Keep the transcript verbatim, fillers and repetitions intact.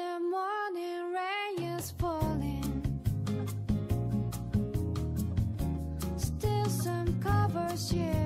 the morning rain is falling. Still some covers here.